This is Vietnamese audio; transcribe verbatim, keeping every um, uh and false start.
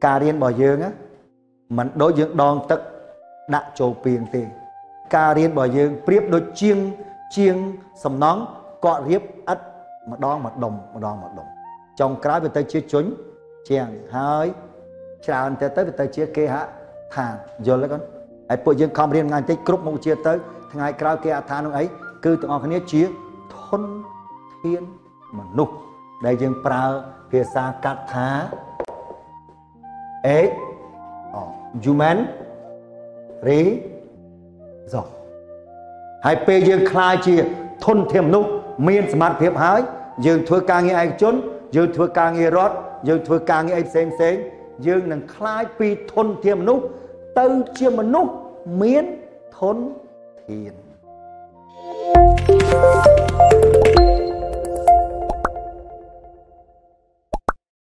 Cả riêng bỏ dương á, mình đối dương đòn tức đã trổ biển tì. Cả riêng bỏ dương, biết đôi chiêng, chiêng, sầm nón, cọ riếp ất, mà đón một đồng, mà đón một đồng. Trong cái về tới chia chốn, chèn hơi, chào tới tới về tới chia kê hạ, thàn, rồi lấy con. Ấy bộ dương không riêng ngàn tới cướp mông chia tới, ngày cái kê hạ thàn ông ấy, cứ tụi ông khán chia thôn thiên mà nục. Đây dương prao phía xa cát thá. Ế, ờ, dù mến, rí, giọt. Hãy bê dương khai chìa thôn thêm nụ, miên smart thiệp hái. Dương thua ca nghe ai chốn, dương thua ca nghe rốt, dương thua ca nghe ai xem xem. Dương nâng khai bì thôn thêm nụ, tư chiêm mà nụ, miên thôn thiền.